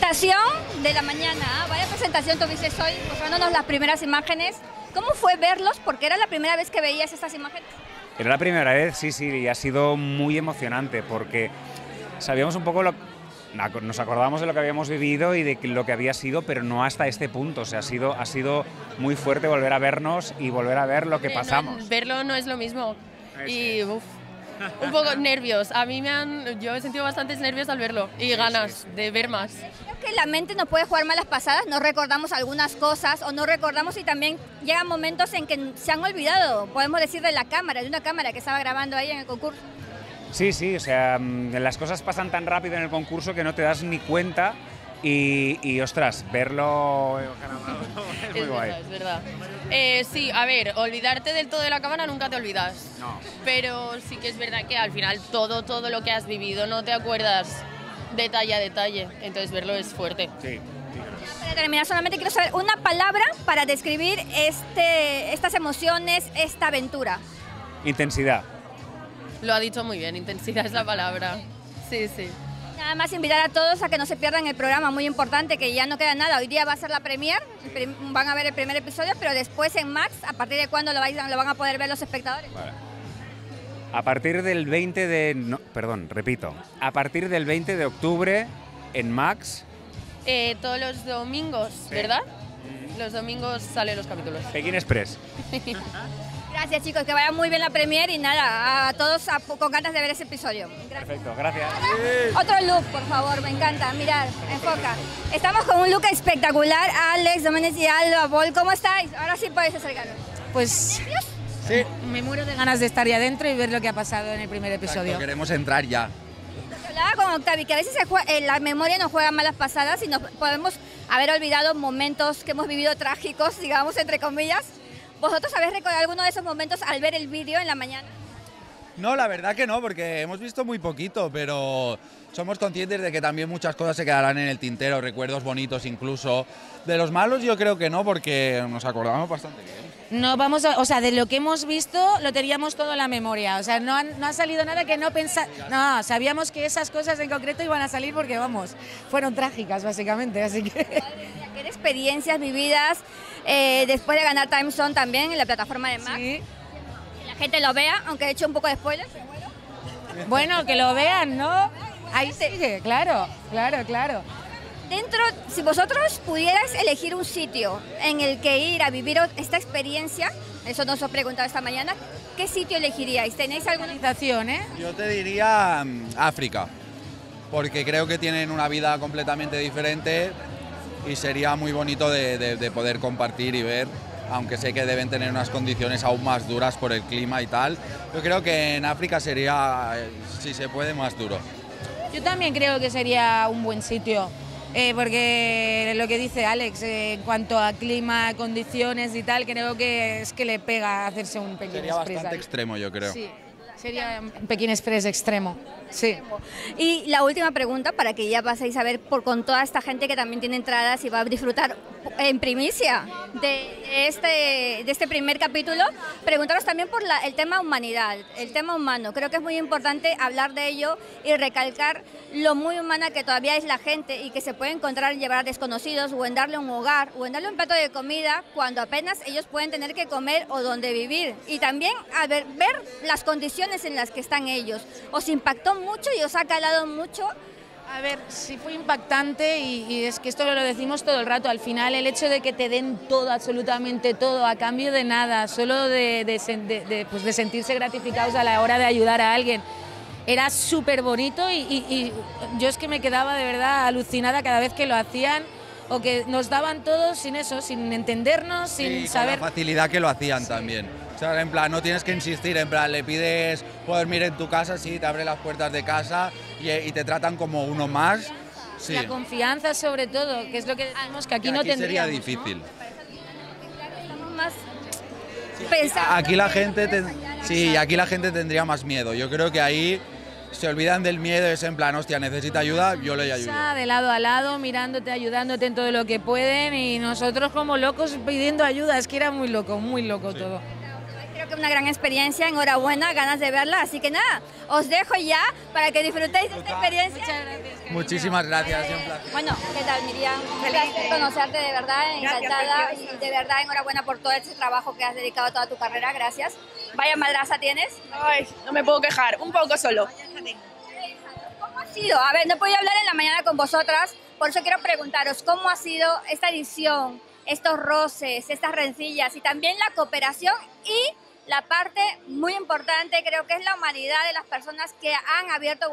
presentación de la mañana, ¿eh? Vaya presentación tuviste hoy, mostrándonos las primeras imágenes. ¿Cómo fue verlos? Porque era la primera vez que veías estas imágenes. Era la primera vez, sí, y ha sido muy emocionante porque sabíamos un poco, nos acordábamos de lo que habíamos vivido y de lo que había sido, pero no hasta este punto. O sea, ha sido muy fuerte volver a vernos y volver a ver lo que pasamos. No, verlo no es lo mismo. Y uf, un poco nervios. Yo he sentido bastantes nervios al verlo y ganas de ver más. Creo que la mente no puede jugar malas pasadas, no recordamos algunas cosas o no recordamos, y también llegan momentos en que se han olvidado, podemos decir, de la cámara, de una cámara que estaba grabando ahí en el concurso. Sí, o sea, las cosas pasan tan rápido en el concurso que no te das ni cuenta y ostras, verlo es muy guay. Es verdad. Sí, a ver, olvidarte del todo de la cámara nunca te olvidas. No. Pero sí que es verdad que al final todo lo que has vivido no te acuerdas detalle a detalle, entonces verlo es fuerte. Sí. Para terminar, solamente quiero saber una palabra para describir estas emociones, esta aventura. Intensidad. Lo ha dicho muy bien, intensidad es la palabra. Sí. Nada más invitar a todos a que no se pierdan el programa, muy importante, que ya no queda nada. Hoy día va a ser la premier, van a ver el primer episodio, pero después en Max, ¿a partir de cuándo lo van a poder ver los espectadores? Vale. A partir del 20 de... No, perdón, repito. A partir del 20 de octubre en Max... todos los domingos, sí. ¿Verdad? Los domingos salen los capítulos. Pekin Express. Gracias, chicos, que vaya muy bien la premier y nada, a todos con ganas de ver ese episodio. Gracias. Perfecto, gracias. Otro look, por favor, me encanta, mirad, enfoca. Estamos con un look espectacular, Álex, Domenech y Alba Paúl, ¿cómo estáis? Ahora sí podéis acercaros. Pues sí. Me muero de ganas de estar ya adentro y ver lo que ha pasado en el primer episodio. Exacto, queremos entrar ya. Hablaba con Octavi, que a veces la memoria nos juega malas pasadas y nos podemos haber olvidado momentos que hemos vivido trágicos, digamos, entre comillas. ¿Vosotros habéis recordado alguno de esos momentos al ver el vídeo en la mañana? No, la verdad que no, porque hemos visto muy poquito, pero somos conscientes de que también muchas cosas se quedarán en el tintero, recuerdos bonitos incluso. De los malos yo creo que no, porque nos acordamos bastante bien. No, o sea, de lo que hemos visto lo teníamos todo en la memoria, o sea, no ha salido nada que no pensara. No, sabíamos que esas cosas en concreto iban a salir porque, vamos, fueron trágicas básicamente, así que... Qué experiencias vividas después de ganar Time Zone también en la plataforma de Max. Sí. Que la gente lo vea, aunque he hecho un poco de spoiler. Bueno, que lo vean, ¿no? Ahí sigue, claro. Dentro, si vosotros pudieras elegir un sitio en el que ir a vivir esta experiencia, eso nos os he preguntado esta mañana, ¿qué sitio elegiríais? ¿Tenéis alguna invitación? Yo te diría África, porque creo que tienen una vida completamente diferente. Y sería muy bonito de poder compartir y ver, aunque sé que deben tener unas condiciones aún más duras por el clima y tal. Yo creo que en África sería, si se puede, más duro. Yo también creo que sería un buen sitio, porque lo que dice Álex, en cuanto a clima, condiciones y tal, creo que es que le pega hacerse un Pekin Express. Sería bastante extremo, yo creo. Sí. Sería un Pekin Express extremo, sí. Y la última pregunta, para que ya paséis a ver con toda esta gente que también tiene entradas y va a disfrutar en primicia de este primer capítulo, preguntaros también por el tema humanidad, el tema humano. Creo que es muy importante hablar de ello y recalcar lo muy humana que todavía es la gente y que se puede encontrar en llevar a desconocidos o en darle un hogar o en darle un plato de comida cuando apenas ellos pueden tener que comer o donde vivir. Y también a ver las condiciones en las que están ellos. ¿Os impactó mucho y os ha calado mucho? A ver, sí fue impactante y es que esto lo decimos todo el rato, al final el hecho de que te den todo, absolutamente todo, a cambio de nada, solo pues de sentirse gratificados a la hora de ayudar a alguien, era súper bonito y yo es que me quedaba de verdad alucinada cada vez que lo hacían o que nos daban todo sin eso, sin entendernos, sin saber... Con la facilidad que lo hacían también. O sea, en plan, no tienes que insistir, en plan, le pides poder dormir en tu casa, sí, te abre las puertas de casa y te tratan como uno más. Sí. La confianza sobre todo, que es lo que decimos que aquí no tendríamos. Sería difícil. Aquí la gente tendría más miedo. Yo creo que ahí se olvidan del miedo, es en plan, hostia, necesita ayuda, yo le ayudo. De lado a lado, mirándote, ayudándote en todo lo que pueden y nosotros como locos pidiendo ayuda, es que era muy loco todo. que una gran experiencia, enhorabuena, ganas de verla. Así que nada, os dejo ya para que disfrutéis de esta experiencia. Muchas gracias. Muchísimas gracias. Bueno, ¿qué tal, Miriam? Feliz de conocerte, de verdad, encantada. Gracias, y de verdad, enhorabuena por todo ese trabajo que has dedicado a toda tu carrera. Gracias. Vaya madraza tienes. Ay, no me puedo quejar, un poco solo. ¿Cómo ha sido? A ver, no podía hablar en la mañana con vosotras, por eso quiero preguntaros, ¿cómo ha sido esta edición? Estos roces, estas rencillas y también la cooperación y la parte muy importante, creo que es la humanidad de las personas que han abierto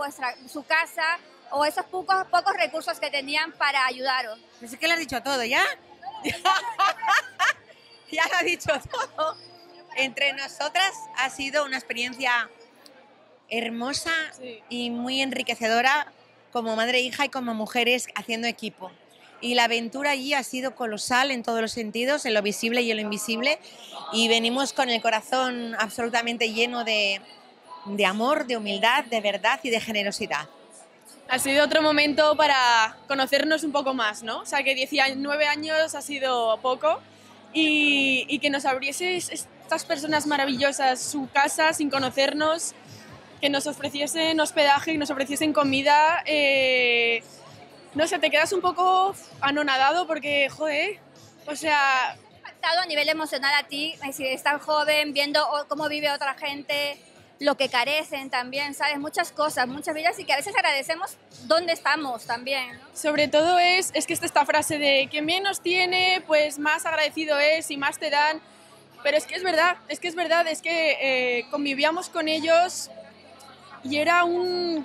su casa o esos pocos recursos que tenían para ayudaros. Pensé que lo has dicho todo, ¿ya? Ya lo has dicho todo. Entre nosotras ha sido una experiencia hermosa y muy enriquecedora como madre e hija y como mujeres haciendo equipo. Y la aventura allí ha sido colosal en todos los sentidos, en lo visible y en lo invisible. Y venimos con el corazón absolutamente lleno de amor, de humildad, de verdad y de generosidad. Ha sido otro momento para conocernos un poco más, ¿no? O sea, que 19 años ha sido poco y que nos abrieseis estas personas maravillosas su casa sin conocernos, que nos ofreciesen hospedaje, que nos ofreciesen comida. No sé, te quedas un poco anonadado porque, joder, o sea... ¿Te ha impactado a nivel emocional a ti? Es decir, estar joven, viendo cómo vive otra gente, lo que carecen también, ¿sabes? Muchas cosas, muchas vidas y que a veces agradecemos dónde estamos también, ¿no? Sobre todo es esta frase de que menos tiene, pues más agradecido es y más te dan. Pero es que es verdad, convivíamos con ellos... Y era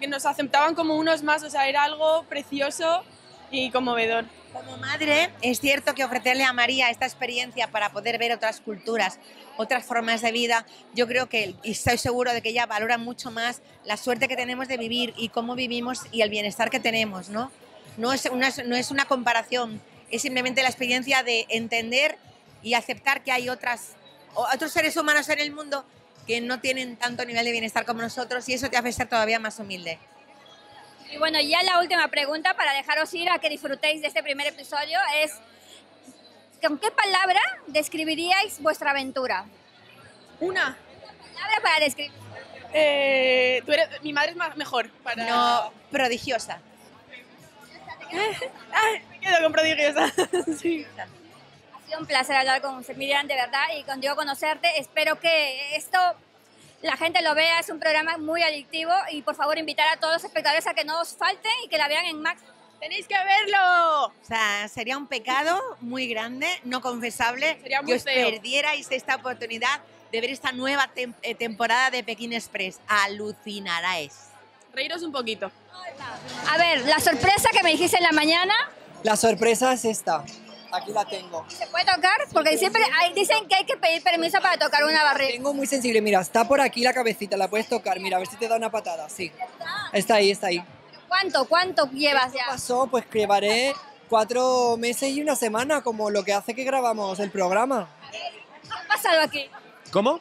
que nos aceptaban como unos más, o sea, era algo precioso y conmovedor. Como madre, es cierto que ofrecerle a María esta experiencia para poder ver otras culturas, otras formas de vida, yo creo que, y estoy seguro de que ella valora mucho más la suerte que tenemos de vivir y cómo vivimos y el bienestar que tenemos, ¿no? No es una comparación, es simplemente la experiencia de entender y aceptar que hay otros seres humanos en el mundo que no tienen tanto nivel de bienestar como nosotros y eso te hace ser todavía más humilde. Y bueno, ya la última pregunta para dejaros ir a que disfrutéis de este primer episodio es ¿con qué palabra describiríais vuestra aventura? Una palabra para describir. Mi madre es mejor. Para... No, prodigiosa. Me quedo con prodigiosa. Sí. Un placer hablar con usted, Miriam, de verdad, y contigo conocerte. Espero que esto la gente lo vea, es un programa muy adictivo y por favor invitar a todos los espectadores a que no os falten y que la vean en Max. ¡Tenéis que verlo! O sea, sería un pecado muy grande, no confesable, que os perdierais esta oportunidad de ver esta nueva temporada de Pekin Express. Alucinaréis. Reíros un poquito. A ver, la sorpresa que me dijiste en la mañana. La sorpresa es esta. Aquí la tengo. ¿Se puede tocar? Porque siempre dicen que hay que pedir permiso para tocar una barriga. La tengo muy sensible, mira, está por aquí la cabecita, la puedes tocar, mira, a ver si te da una patada, sí. Está ahí, está ahí. ¿Cuánto llevas ya? ¿Qué pasó? Pues llevaré 4 meses y una semana, como lo que hace que grabamos el programa. ¿Qué ha pasado aquí? ¿Cómo?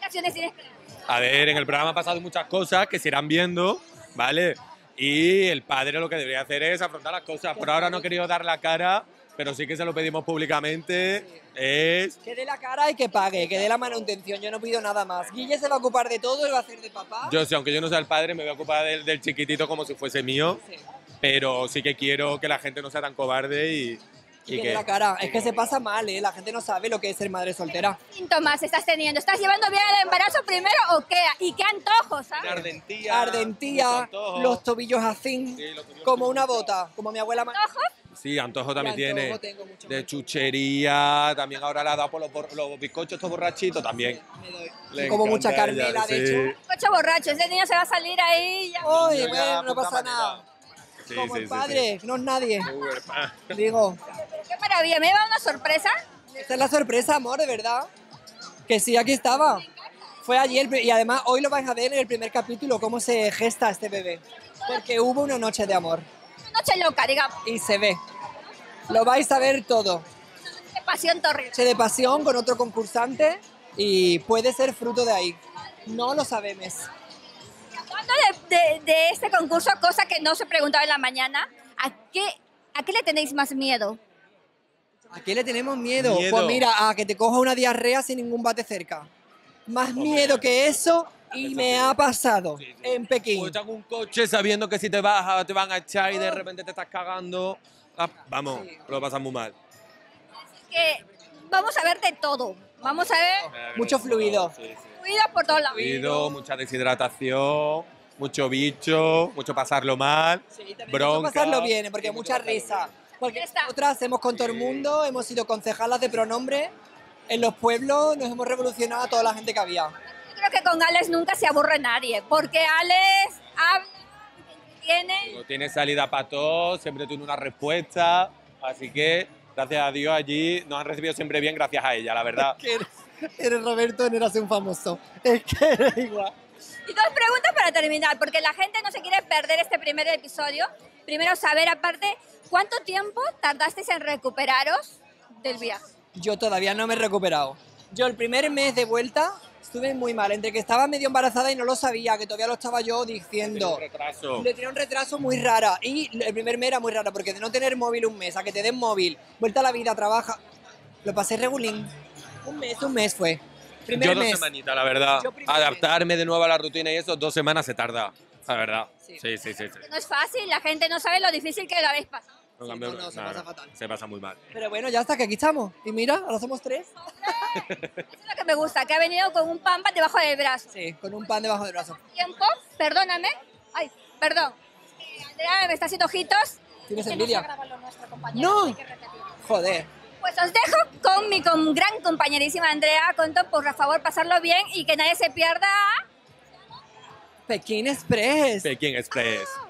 A ver, en el programa han pasado muchas cosas que se irán viendo, ¿vale? Y el padre lo que debería hacer es afrontar las cosas, pero ahora no he querido dar la cara... Pero sí que se lo pedimos públicamente, sí. Que dé la cara y que pague, que dé la manutención, yo no pido nada más. Guille se va a ocupar de todo, él va a hacer de papá. Yo sí, aunque yo no sea el padre, me voy a ocupar del chiquitito como si fuese mío, sí. Pero sí que quiero que la gente no sea tan cobarde y que dé la cara, es que se pasa mal, la gente no sabe lo que es ser madre soltera. ¿Qué síntomas estás teniendo? ¿Estás llevando bien el embarazo primero o qué? ¿Y qué antojos, sabes? La ardentía, los tobillos así, sí, los tobillos como una bota, como mi abuela. ¿Antojos? Sí, antojo también tiene, de chuchería, también ahora le ha dado por los bizcochos estos borrachitos también. Me doy. Le como mucha Carmela, de hecho. Bizcocho borracho, ese niño se va a salir ahí. Oye, bueno, no pasa nada. Sí, como el padre, sí. No es nadie. Digo. Qué maravilla, me lleva una sorpresa. Esta es la sorpresa, amor, de verdad. Que sí, aquí estaba. Fue ayer y además hoy lo vais a ver en el primer capítulo cómo se gesta este bebé. Porque hubo una noche de amor. Noche loca, digamos. Y se ve. Lo vais a ver todo. De pasión torrida. Noche de pasión con otro concursante y puede ser fruto de ahí. No lo sabemos. Hablando de este concurso, cosa que no se preguntaba en la mañana, ¿a qué le tenéis más miedo? ¿A qué le tenemos miedo? Pues mira, a que te coja una diarrea sin ningún bate cerca. más miedo que eso y me ha pasado en Pekín. O estás en un coche sabiendo que si te bajas te van a echar y de repente te estás cagando. Ah, vamos, lo pasas muy mal. Que vamos a ver de todo. Vamos a ver... Mucho fluido. Sí, sí. Fluido por todos lados. Fluido, mucha deshidratación, mucho bicho, mucho pasarlo mal, sí, bronca. Mucho pasarlo bien, porque sí, mucha risa. Porque nosotras hemos con todo el mundo, hemos sido concejalas de pronombre. En los pueblos nos hemos revolucionado a toda la gente que había. Yo creo que con Álex nunca se aburre nadie, porque Álex habla, tiene salida para todo, siempre tiene una respuesta, así que... Gracias a Dios allí nos han recibido siempre bien gracias a ella, la verdad. Es que eres Roberto, no eras un famoso. Es que eres igual. Y dos preguntas para terminar, porque la gente no se quiere perder este primer episodio. Primero saber, aparte, ¿cuánto tiempo tardasteis en recuperaros del viaje? Yo todavía no me he recuperado. Yo el primer mes de vuelta estuve muy mal, entre que estaba medio embarazada y no lo sabía, que todavía lo estaba yo diciendo. Le tenía un retraso muy raro. Y el primer mes era muy raro, porque de no tener móvil un mes, a que te den móvil, vuelta a la vida, trabaja. Lo pasé regulín. Un mes fue. Yo dos semanitas, la verdad. Adaptarme de nuevo a la rutina y eso, 2 semanas se tarda, la verdad. Sí. No es fácil, la gente no sabe lo difícil que lo habéis pasado. No, se pasa fatal. Se pasa muy mal. Pero bueno, ya está, que aquí estamos. Y mira, ahora somos 3. ¡Olé! Eso es lo que me gusta, que ha venido con un pan debajo del brazo. Sí, con un pan debajo del brazo. Tiempo, perdóname. Ay, perdón. Andrea me está haciendo ojitos. ¿Tienes envidia? No. Joder. Pues os dejo con mi gran compañerísima Andrea Conto, por favor, pasarlo bien y que nadie se pierda. Pekin Express. Pekin Express.